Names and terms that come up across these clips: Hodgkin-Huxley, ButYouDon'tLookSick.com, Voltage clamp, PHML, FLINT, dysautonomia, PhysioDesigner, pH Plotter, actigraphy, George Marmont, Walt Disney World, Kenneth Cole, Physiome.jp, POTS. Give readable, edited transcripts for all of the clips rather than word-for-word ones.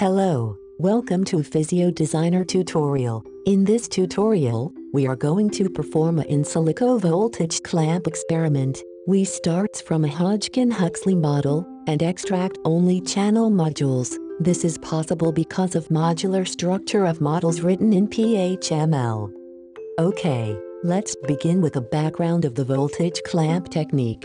Hello, welcome to PhysioDesigner tutorial. In this tutorial, we are going to perform a in silico voltage clamp experiment. We starts from a Hodgkin-Huxley model and extract only channel modules. This is possible because of modular structure of models written in PHML. Okay, let's begin with a background of the voltage clamp technique.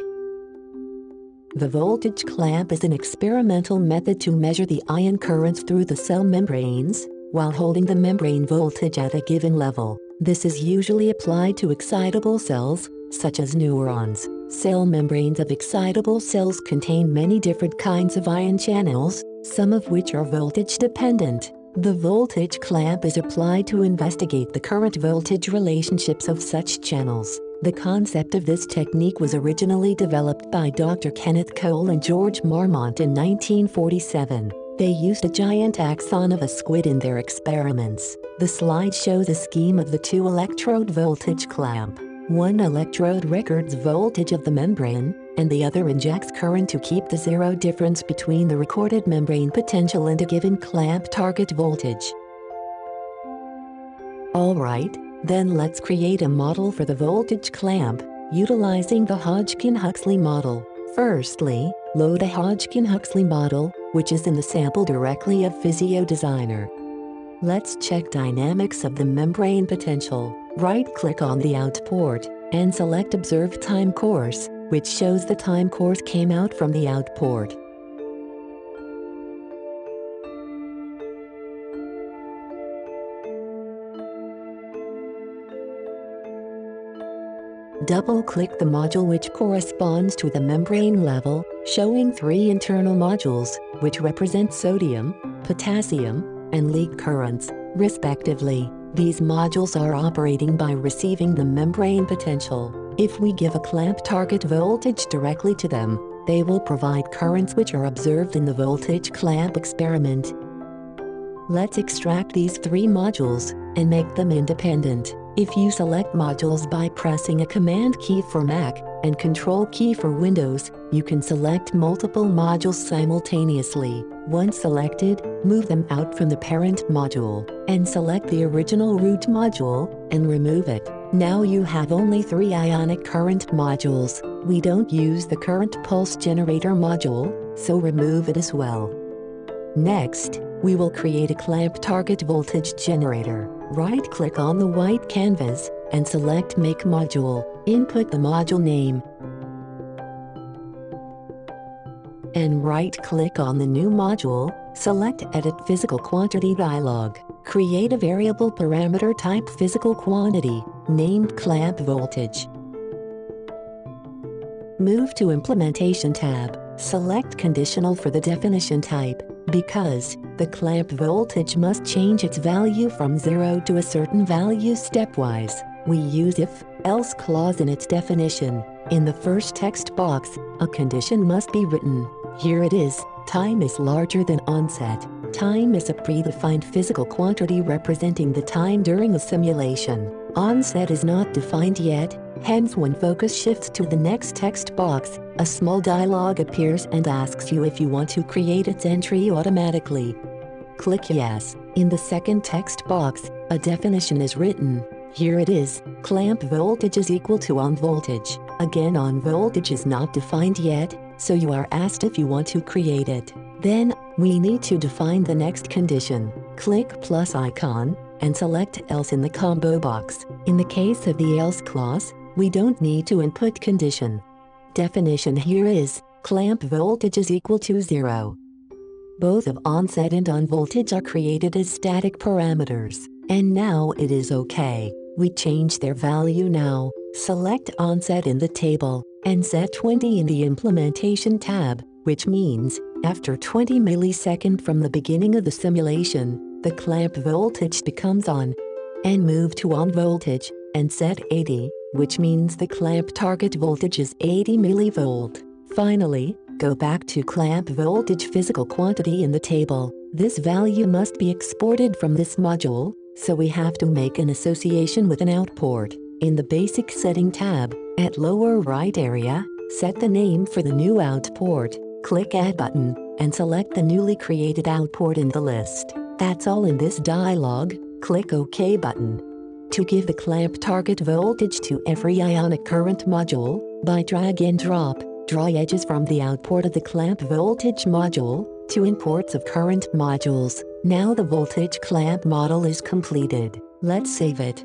The voltage clamp is an experimental method to measure the ion currents through the cell membranes, while holding the membrane voltage at a given level. This is usually applied to excitable cells, such as neurons. Cell membranes of excitable cells contain many different kinds of ion channels, some of which are voltage dependent. The voltage clamp is applied to investigate the current voltage relationships of such channels. The concept of this technique was originally developed by Dr. Kenneth Cole and George Marmont in 1947. They used a giant axon of a squid in their experiments. The slide shows a scheme of the two-electrode voltage clamp. One electrode records voltage of the membrane, and the other injects current to keep the zero difference between the recorded membrane potential and a given clamp target voltage. Alright. Then let's create a model for the voltage clamp, utilizing the Hodgkin-Huxley model. Firstly, load a Hodgkin-Huxley model, which is in the sample directly of PhysioDesigner. Let's check dynamics of the membrane potential. Right-click on the out port, and select Observe Time Course, which shows the time course came out from the out port. Double-click the module which corresponds to the membrane level, showing three internal modules, which represent sodium, potassium, and leak currents, respectively. These modules are operating by receiving the membrane potential. If we give a clamp target voltage directly to them, they will provide currents which are observed in the voltage clamp experiment. Let's extract these three modules and make them independent. If you select modules by pressing a Command key for Mac and Control key for Windows, you can select multiple modules simultaneously. Once selected, move them out from the parent module, and select the original root module, and remove it. Now you have only three ionic current modules. We don't use the current pulse generator module, so remove it as well. Next, we will create a clamp target voltage generator. Right-click on the white canvas, and select Make Module. Input the module name, and right-click on the new module, select Edit Physical Quantity dialog. Create a variable parameter type physical quantity, named Clamp Voltage. Move to Implementation tab, select Conditional for the definition type, because the clamp voltage must change its value from 0 to a certain value stepwise. We use if, else clause in its definition. In the first text box, a condition must be written. Here it is, time is larger than onset. Time is a predefined physical quantity representing the time during a simulation. Onset is not defined yet, hence when focus shifts to the next text box, a small dialog appears and asks you if you want to create its entry automatically. Click Yes. In the second text box, a definition is written. Here it is, clamp voltage is equal to on voltage. Again, on voltage is not defined yet, so you are asked if you want to create it. Then, we need to define the next condition. Click plus icon, and select else in the combo box. In the case of the else clause, we don't need to input condition. Definition here is, clamp voltage is equal to 0. Both of onset and on voltage are created as static parameters. And now it is okay. We change their value now. Select onset in the table, and set 20 in the implementation tab, which means, after 20 milliseconds from the beginning of the simulation, the clamp voltage becomes on. And move to on voltage, and set 80, which means the clamp target voltage is 80 millivolt. Finally, go back to clamp voltage physical quantity in the table. This value must be exported from this module, so we have to make an association with an outport. In the Basic Setting tab, at lower right area, set the name for the new outport, click Add button, and select the newly created output in the list. That's all in this dialog. Click OK button. To give the clamp target voltage to every ionic current module, by drag and drop, draw edges from the output of the clamp voltage module to inputs of current modules. Now the voltage clamp model is completed. Let's save it.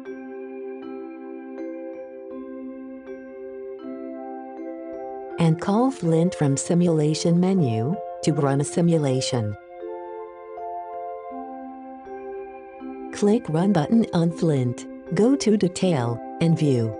And call FLINT from simulation menu to run a simulation. Click Run button on FLINT, go to Detail, and View.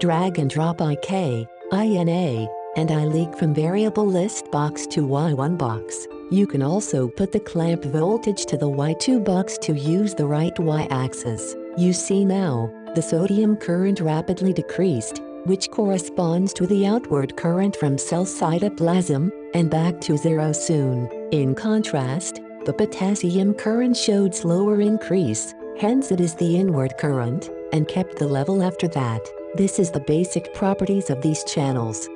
Drag and drop IK, INA, and iLeak from variable list box to Y1 box. You can also put the clamp voltage to the Y2 box to use the right Y-axis. You see now, the sodium current rapidly decreased, which corresponds to the outward current from cell cytoplasm, and back to zero soon. In contrast, the potassium current showed slower increase, hence it is the inward current, and kept the level after that. This is the basic properties of these channels.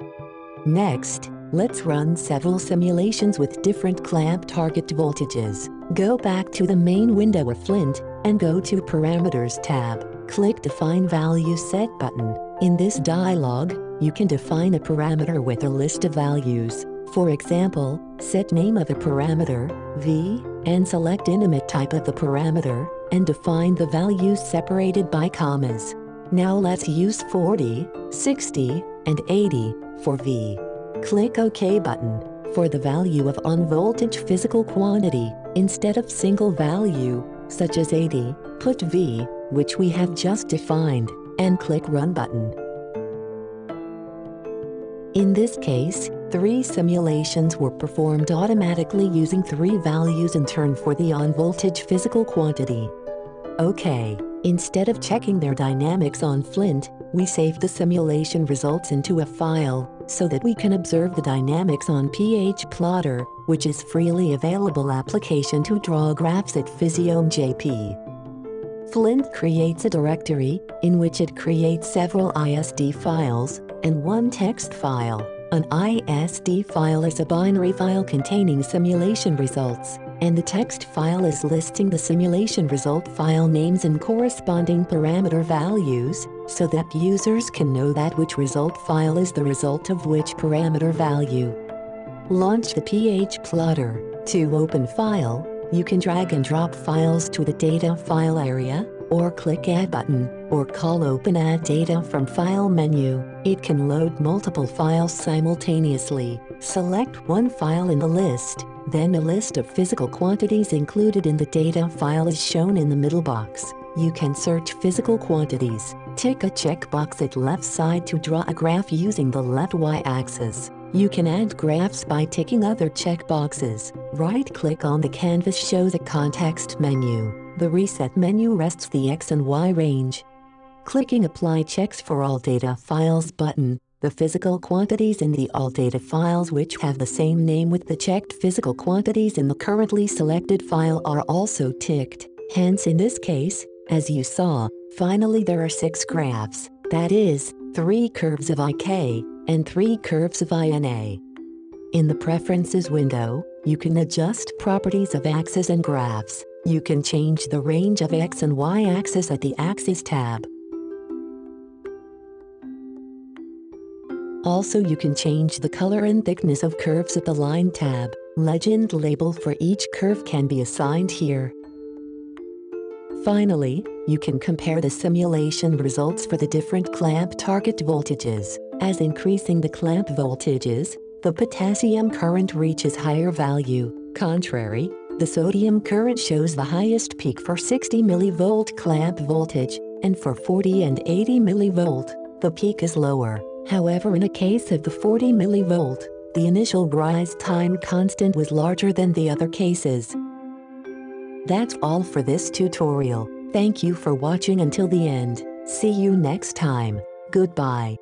Next, let's run several simulations with different clamp target voltages. Go back to the main window of FLINT, and go to Parameters tab. Click Define Value Set button. In this dialog, you can define a parameter with a list of values. For example, set name of a parameter, V, and select intimate type of the parameter, and define the values separated by commas. Now let's use 40, 60, and 80 for V. Click OK button. For the value of on-voltage physical quantity, instead of single value, such as 80, put V, which we have just defined, and click Run button. In this case, 3 simulations were performed automatically using 3 values in turn for the on-voltage physical quantity. OK, instead of checking their dynamics on FLINT, we save the simulation results into a file, so that we can observe the dynamics on pH Plotter, which is freely available application to draw graphs at Physiome.jp. FLINT creates a directory, in which it creates several ISD files, and one text file. An ISD file is a binary file containing simulation results, and the text file is listing the simulation result file names and corresponding parameter values, so that users can know that which result file is the result of which parameter value. Launch the pH Plotter. To open file, you can drag and drop files to the data file area, or click Add button, or call Open Add Data from File menu. It can load multiple files simultaneously. Select one file in the list, then a list of physical quantities included in the data file is shown in the middle box. You can search physical quantities. Tick a checkbox at left side to draw a graph using the left Y-axis. You can add graphs by ticking other checkboxes. Right-click on the canvas shows a context menu. The reset menu rests the X and Y range. Clicking Apply checks for all data files button, the physical quantities in the all data files which have the same name with the checked physical quantities in the currently selected file are also ticked. Hence in this case, as you saw, finally there are 6 graphs, that is, 3 curves of IK, and 3 curves of INA. In the Preferences window, you can adjust properties of axes and graphs. You can change the range of X and Y axis at the Axis tab. Also you can change the color and thickness of curves at the Line tab. Legend label for each curve can be assigned here. Finally, you can compare the simulation results for the different clamp target voltages. As increasing the clamp voltages, the potassium current reaches higher value. Contrary, the sodium current shows the highest peak for 60 mV clamp voltage, and for 40 and 80 mV, the peak is lower. However, in a case of the 40 mV, the initial rise time constant was larger than the other cases. That's all for this tutorial. Thank you for watching until the end. See you next time. Goodbye.